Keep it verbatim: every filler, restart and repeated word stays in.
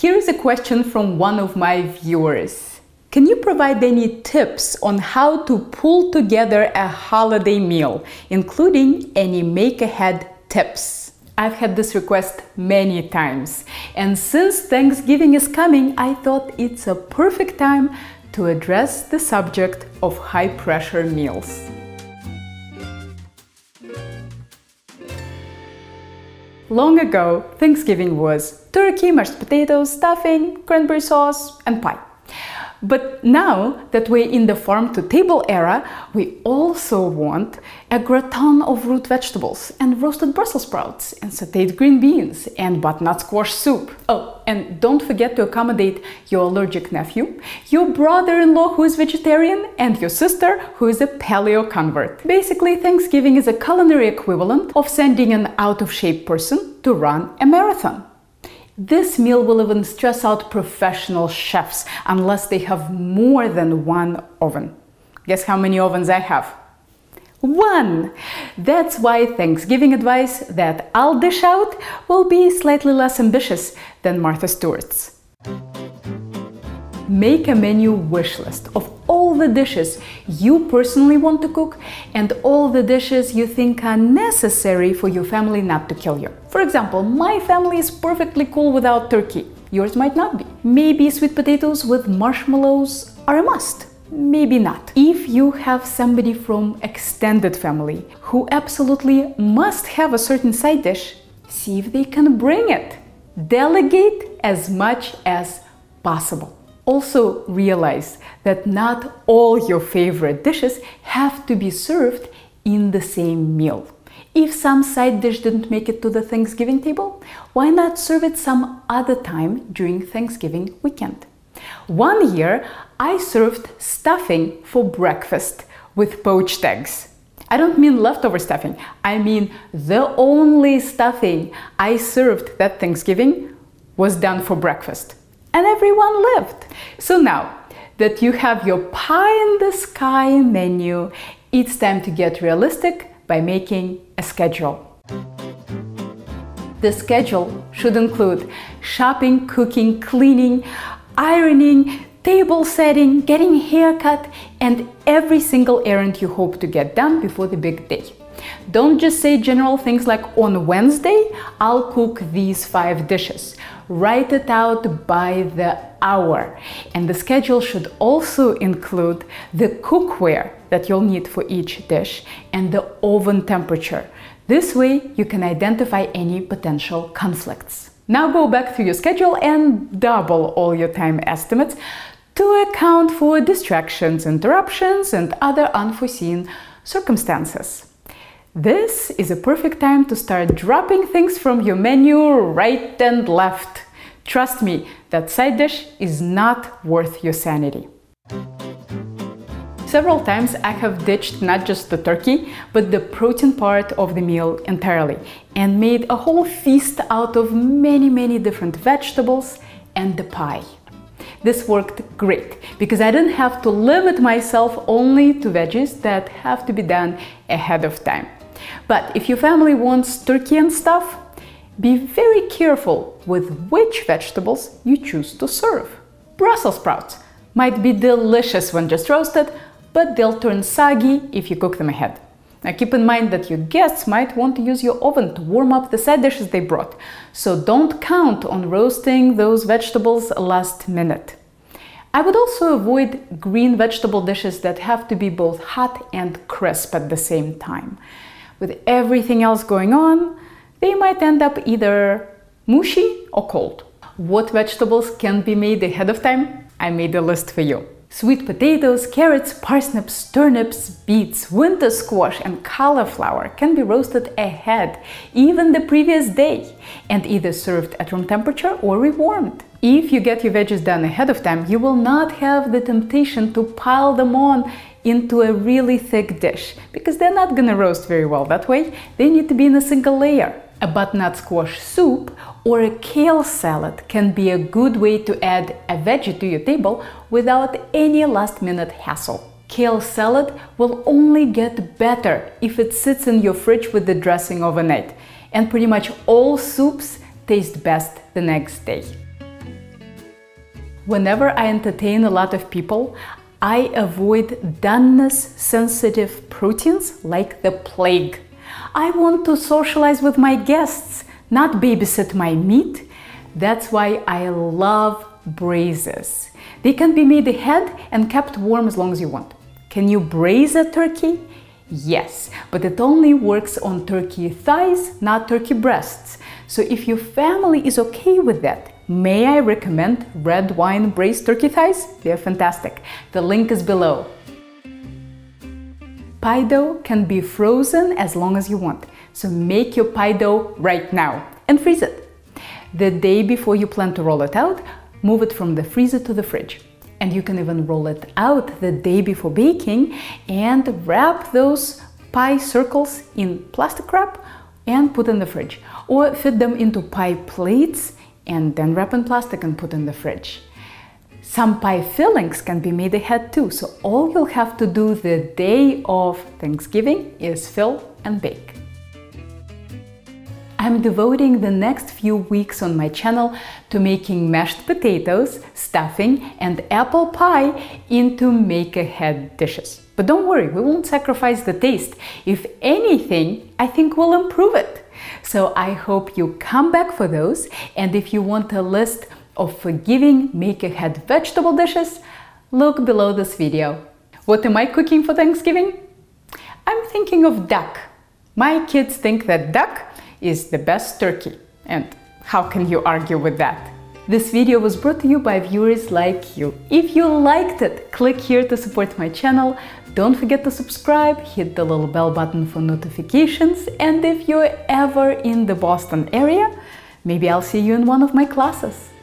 Here is a question from one of my viewers. Can you provide any tips on how to pull together a holiday meal, including any make-ahead tips? I've had this request many times, and since Thanksgiving is coming, I thought it's a perfect time to address the subject of high-pressure meals. Long ago, Thanksgiving was turkey, mashed potatoes, stuffing, cranberry sauce, and pie. But now that we're in the farm-to-table era, we also want a gratin of root vegetables and roasted Brussels sprouts and sautéed green beans and butternut squash soup. Oh, and don't forget to accommodate your allergic nephew, your brother-in-law who is vegetarian, and your sister who is a paleo convert. Basically, Thanksgiving is a culinary equivalent of sending an out-of-shape person to run a marathon. This meal will even stress out professional chefs unless they have more than one oven. Guess how many ovens I have? One! That's why Thanksgiving advice that I'll dish out will be slightly less ambitious than Martha Stewart's. Make a menu wish list of all the dishes you personally want to cook and all the dishes you think are necessary for your family not to kill you. For example, my family is perfectly cool without turkey. Yours might not be. Maybe sweet potatoes with marshmallows are a must. Maybe not. If you have somebody from extended family who absolutely must have a certain side dish, see if they can bring it. Delegate as much as possible. Also realize that not all your favorite dishes have to be served in the same meal. If some side dish didn't make it to the Thanksgiving table, why not serve it some other time during Thanksgiving weekend? One year, I served stuffing for breakfast with poached eggs. I don't mean leftover stuffing. I mean the only stuffing I served that Thanksgiving was done for breakfast. And everyone lived. So now that you have your pie-in-the-sky menu, it's time to get realistic by making a schedule. The schedule should include shopping, cooking, cleaning, ironing, table setting, getting a haircut, and every single errand you hope to get done before the big day. Don't just say general things like, on Wednesday, I'll cook these five dishes. Write it out by the hour. And the schedule should also include the cookware that you'll need for each dish and the oven temperature. This way, you can identify any potential conflicts. Now go back through your schedule and double all your time estimates to account for distractions, interruptions, and other unforeseen circumstances. This is a perfect time to start dropping things from your menu right and left. Trust me, that side dish is not worth your sanity. Several times I have ditched not just the turkey, but the protein part of the meal entirely and made a whole feast out of many, many different vegetables and the pie. This worked great because I didn't have to limit myself only to veggies that have to be done ahead of time. But if your family wants turkey and stuff, be very careful with which vegetables you choose to serve. Brussels sprouts might be delicious when just roasted, but they'll turn soggy if you cook them ahead. Now keep in mind that your guests might want to use your oven to warm up the side dishes they brought, so don't count on roasting those vegetables last minute. I would also avoid green vegetable dishes that have to be both hot and crisp at the same time. With everything else going on, they might end up either mushy or cold. What vegetables can be made ahead of time? I made a list for you. Sweet potatoes, carrots, parsnips, turnips, beets, winter squash, and cauliflower can be roasted ahead, even the previous day, and either served at room temperature or rewarmed. If you get your veggies done ahead of time, you will not have the temptation to pile them on into a really thick dish, because they're not gonna roast very well that way. They need to be in a single layer. A butternut squash soup or a kale salad can be a good way to add a veggie to your table without any last-minute hassle. Kale salad will only get better if it sits in your fridge with the dressing overnight, and pretty much all soups taste best the next day. Whenever I entertain a lot of people, I avoid doneness-sensitive proteins like the plague. I want to socialize with my guests, not babysit my meat. That's why I love braises. They can be made ahead and kept warm as long as you want. Can you braise a turkey? Yes, but it only works on turkey thighs, not turkey breasts. So if your family is okay with that, may I recommend red wine braised turkey thighs? They're fantastic. The link is below. Pie dough can be frozen as long as you want. So make your pie dough right now and freeze it. The day before you plan to roll it out, move it from the freezer to the fridge. And you can even roll it out the day before baking and wrap those pie circles in plastic wrap and put in the fridge. Or fit them into pie plates and then wrap in plastic and put in the fridge. Some pie fillings can be made ahead too, so all you'll have to do the day of Thanksgiving is fill and bake. I'm devoting the next few weeks on my channel to making mashed potatoes, stuffing, and apple pie into make-ahead dishes. But don't worry, we won't sacrifice the taste. If anything, I think we'll improve it. So I hope you come back for those. And if you want a list of forgiving make-ahead vegetable dishes, look below this video. What am I cooking for Thanksgiving? I'm thinking of duck. My kids think that duck is the best turkey. And how can you argue with that? This video was brought to you by viewers like you. If you liked it, click here to support my channel. Don't forget to subscribe, hit the little bell button for notifications, and if you're ever in the Boston area, maybe I'll see you in one of my classes.